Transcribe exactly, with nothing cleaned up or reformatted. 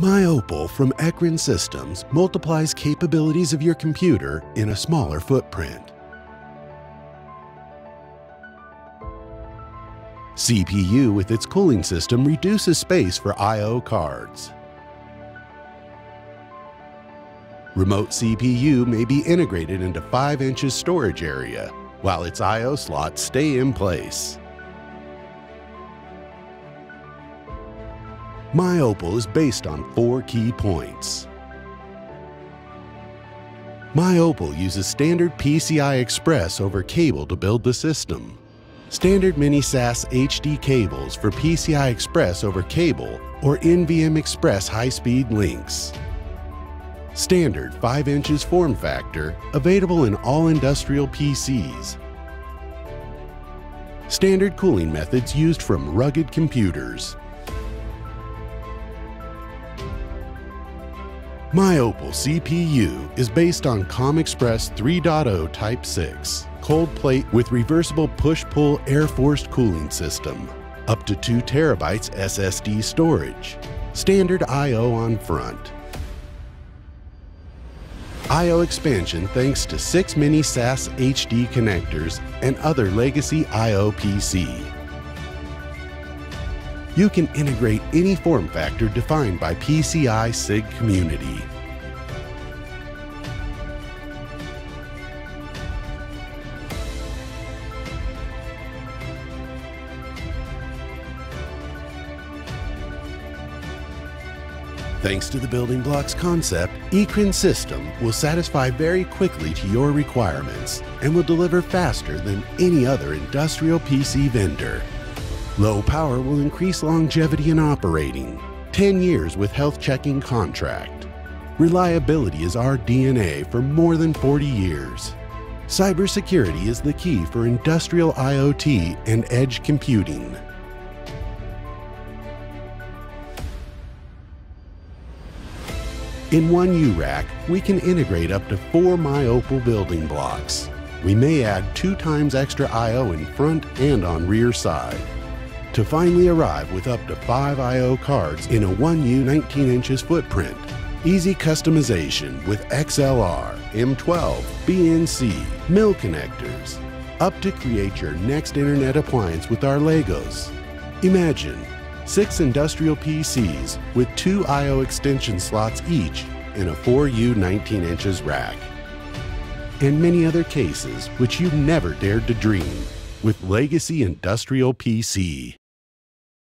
myOPALE from ECRIN Systems multiplies capabilities of your computer in a smaller footprint. C P U with its cooling system reduces space for I O cards. Remote C P U may be integrated into five inches storage area, while its I O slots stay in place. myOPALE is based on four key points. myOPALE uses standard P C I Express over cable to build the system. Standard Mini S A S H D cables for P C I Express over cable or N V M Express high-speed links. Standard five inches form factor, available in all industrial P Cs. Standard cooling methods used from rugged computers. myOPALE C P U is based on COM Express three point oh Type six, cold plate with reversible push-pull air-forced cooling system, up to two terabytes S S D storage, standard I O on front. I O expansion thanks to six Mini S A S H D connectors and other legacy I O P C. You can integrate any form factor defined by P C I-S I G community. Thanks to the building blocks concept, ECRIN Systems will satisfy very quickly to your requirements and will deliver faster than any other industrial P C vendor. Low power will increase longevity in operating, ten years with health checking contract. Reliability is our D N A for more than forty years. Cybersecurity is the key for industrial I O T and edge computing. In one U-Rack, we can integrate up to four myOPALE building blocks. We may add two times extra I O in front and on rear side, to finally arrive with up to five I O cards in a one U nineteen inches footprint. Easy customization with X L R, M twelve, B N C, M I L connectors, up to create your next internet appliance with our Legos. Imagine six industrial P Cs with two I O extension slots each in a four U nineteen inches rack. And many other cases which you never dared to dream with legacy industrial P C.